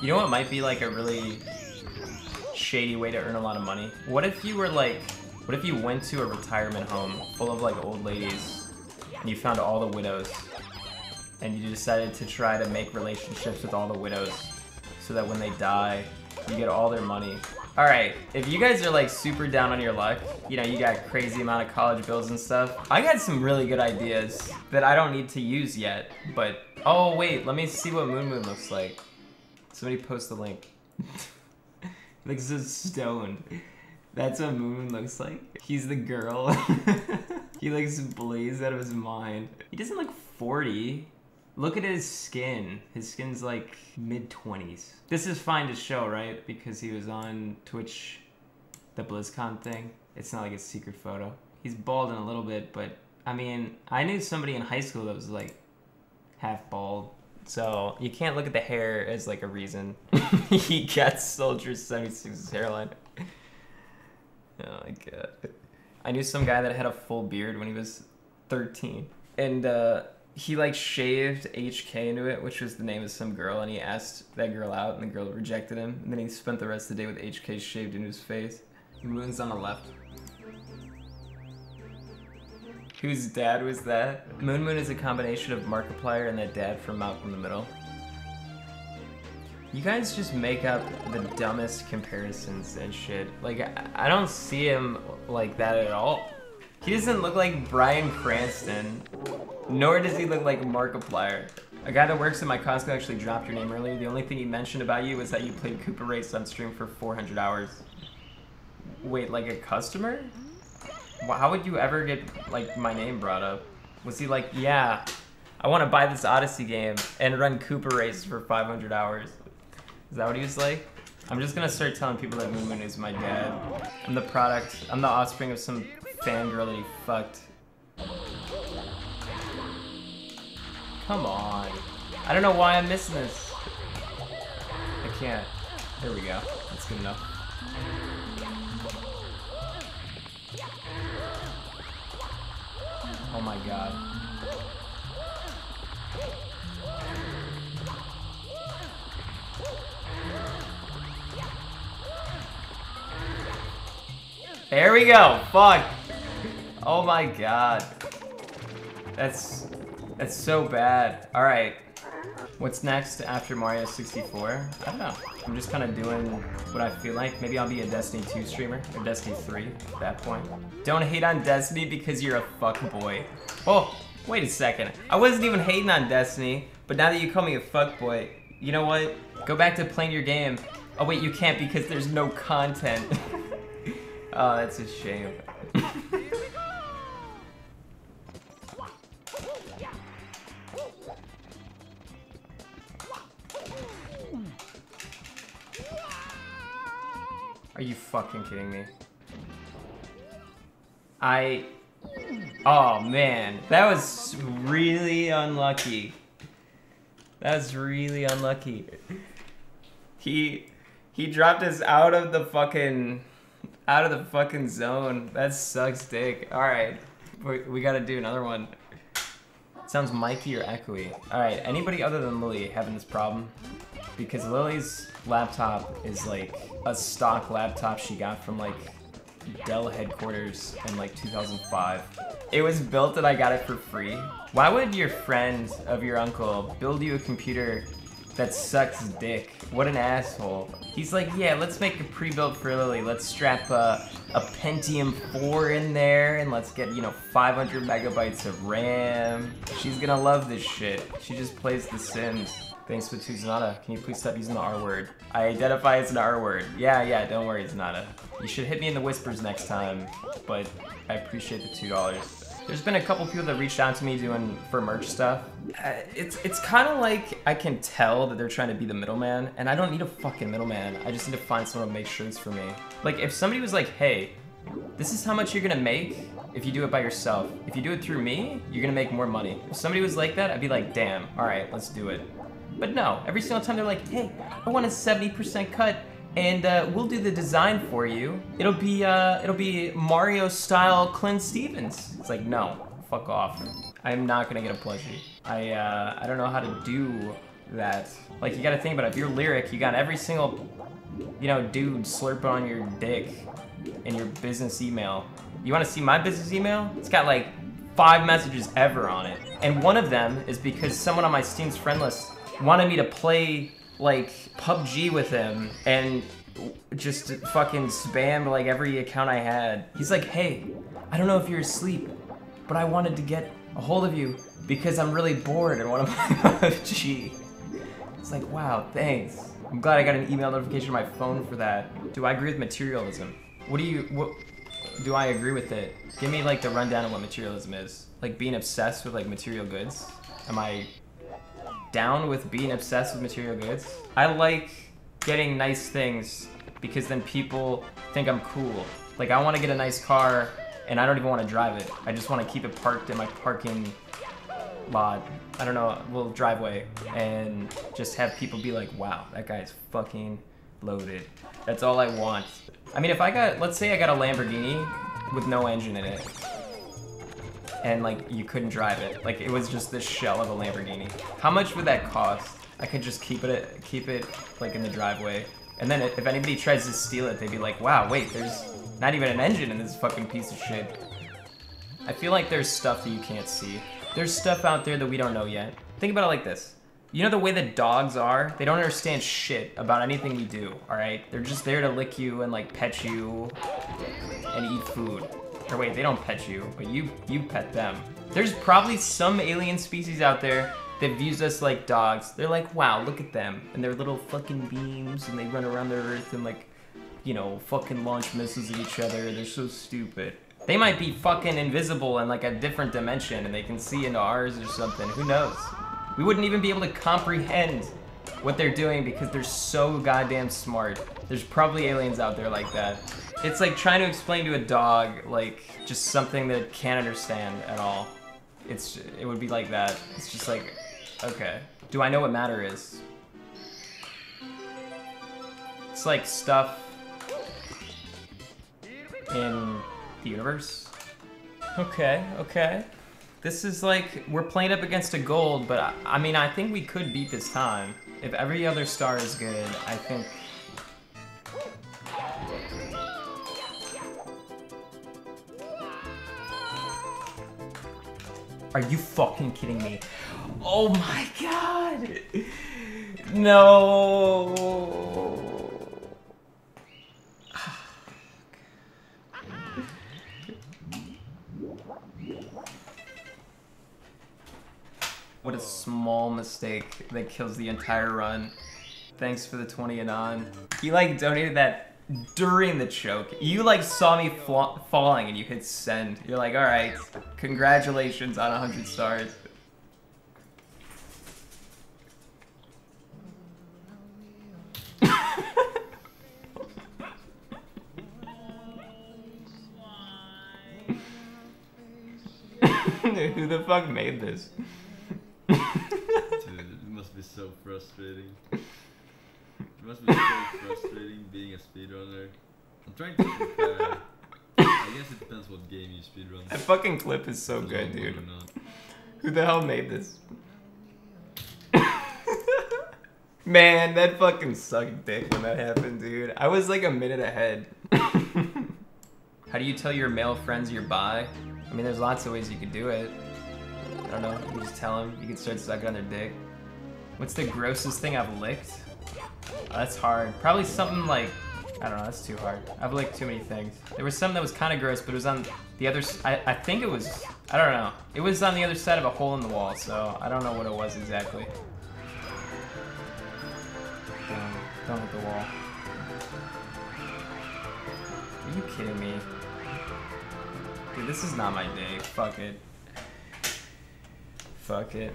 You know what might be like a really shady way to earn a lot of money? What if you were like, what if you went to a retirement home full of like old ladies and you found all the widows and you decided to try to make relationships with all the widows so that when they die, you get all their money? Alright, if you guys are like super down on your luck, you know, you got crazy amount of college bills and stuff, I got some really good ideas that I don't need to use yet, but... Oh wait, let me see what Moon Moon looks like. Somebody post the link. Looks so stoned. That's what Moon Moon looks like. He's the girl. He looks blazed out of his mind. He doesn't look 40. Look at his skin. His skin's like mid-20s. This is fine to show, right? Because he was on Twitch, the BlizzCon thing. It's not like a secret photo. He's balding a little bit, but I mean, I knew somebody in high school that was like half bald. So you can't look at the hair as like a reason. He got Soldier 76's hairline. Oh my god. I knew some guy that had a full beard when he was 13. And he like shaved HK into it, which was the name of some girl, and he asked that girl out and the girl rejected him, and then he spent the rest of the day with HK shaved into his face. Moon's on the left. Whose dad was that? Moon Moon is a combination of Markiplier and that dad from Malcolm in the Middle. You guys just make up the dumbest comparisons and shit. Like, I don't see him like that at all. He doesn't look like Bryan Cranston, nor does he look like Markiplier. A guy that works at my Costco actually dropped your name earlier. The only thing he mentioned about you was that you played Koopa Race on stream for 400 hours. Wait, like a customer? How would you ever get, like, my name brought up? Was he like, yeah, I want to buy this Odyssey game and run Koopa Race for 500 hours. Is that what he was like? I'm just gonna start telling people that Moon Moon is my dad. I'm the product, I'm the offspring of some fangirl that he fucked. Come on. I don't know why I'm missing this. I can't. There we go. That's good enough. Oh my god. There we go. Fuck. Oh my god. That's so bad. All right. What's next after Mario 64? I don't know. I'm just kind of doing what I feel like. Maybe I'll be a Destiny 2 streamer or Destiny 3 at that point. Don't hate on Destiny because you're a fuckboy. Oh, wait a second. I wasn't even hating on Destiny, but now that you call me a fuckboy, you know what? Go back to playing your game. Oh wait, you can't because there's no content. Oh, that's a shame. Are you fucking kidding me? Oh man, that was really unlucky. That was really unlucky. He dropped us out of the fucking zone. That sucks dick. All right, we gotta do another one. It sounds micy or echoey. All right, anybody other than Lily having this problem? Because Lily's laptop is like a stock laptop she got from like Dell headquarters in like 2005. It was built and I got it for free. Why would your friend of your uncle build you a computer that sucks dick? What an asshole. He's like, yeah, let's make a pre-built for Lily. Let's strap a Pentium 4 in there and let's get, you know, 500 megabytes of RAM. She's gonna love this shit. She just plays The Sims. Thanks for Tuzanata. Can you please stop using the R word? I identify as an R word. Yeah, don't worry, Zanata. You should hit me in the whispers next time, but I appreciate the $2. There's been a couple people that reached out to me for merch stuff. It's kind of like I can tell that they're trying to be the middleman, and I don't need a fucking middleman. I just need to find someone to make shirts for me. Like, if somebody was like, hey, this is how much you're gonna make if you do it by yourself. If you do it through me, you're gonna make more money. If somebody was like that, I'd be like, damn, all right, let's do it. But no, every single time they're like, hey, I want a 70% cut, and we'll do the design for you. It'll be Mario-style Clint Stevens. It's like, no, fuck off. I'm not gonna get a plushie. I don't know how to do that. Like, you gotta think about it. If you're lyric, you got every single, you know, dude slurping on your dick in your business email. You wanna see my business email? It's got like 5 messages ever on it. And one of them is because someone on my Steam's friend list wanted me to play, like, PUBG with him and just fucking spammed, like, every account I had. He's like, hey, I don't know if you're asleep, but I wanted to get a hold of you because I'm really bored and want to play PUBG. It's like, wow, thanks. I'm glad I got an email notification on my phone for that. Do I agree with materialism? What do I agree with it? Give me, like, the rundown of what materialism is. Like, being obsessed with, like, material goods? Am I down with being obsessed with material goods? I like getting nice things because then people think I'm cool. Like, I want to get a nice car and I don't even want to drive it. I just want to keep it parked in my parking lot. I don't know, a little driveway, and just have people be like, wow, that guy's fucking loaded. That's all I want. I mean, if I got, let's say I got a Lamborghini with no engine in it, and like you couldn't drive it, like it was just this shell of a Lamborghini. How much would that cost? I could just keep it like in the driveway, and then if anybody tries to steal it, they'd be like, "Wow, wait, there's not even an engine in this fucking piece of shit." I feel like there's stuff that you can't see. There's stuff out there that we don't know yet. Think about it like this. You know the way that dogs are? They don't understand shit about anything you do. All right, they're just there to lick you and like pet you and eat food. Or wait, they don't pet you, but you pet them. There's probably some alien species out there that views us like dogs. They're like, wow, look at them. And their little fucking beams, and they run around the earth and like, you know, fucking launch missiles at each other. They're so stupid. They might be fucking invisible in like a different dimension and they can see into ours or something, who knows? We wouldn't even be able to comprehend what they're doing because they're so goddamn smart. There's probably aliens out there like that. It's like trying to explain to a dog, like, just something that it can't understand at all. It would be like that. It's just like, okay. Do I know what matter is? It's like stuff in the universe. Okay, okay. This is like, we're playing up against a gold, but I mean, I think we could beat this time. If every other star is good, I think. Are you fucking kidding me? Oh my god! No! What a small mistake that kills the entire run. Thanks for the 20 and on. He like donated that during the choke. You like saw me falling and you hit send. You're like, all right, congratulations on 100 stars. Who the fuck made this? Dude, it must be so frustrating. It must be so frustrating being a speedrunner. I'm trying to compare. I guess it depends what game you speedrun. That fucking clip is so good, dude. Who the hell made this? Man, that fucking sucked dick when that happened, dude. I was like a minute ahead. How do you tell your male friends you're bi? I mean, there's lots of ways you could do it. I don't know, you just tell them. You can start sucking on their dick. What's the grossest thing I've licked? Oh, that's hard. Probably something like, I don't know, that's too hard. I've licked too many things. There was something that was kind of gross, but it was on the other I think it was, I don't know. It was on the other side of a hole in the wall, so I don't know what it was exactly. Don't hit the wall. Are you kidding me? Dude, this is not my day. Fuck it. Fuck it.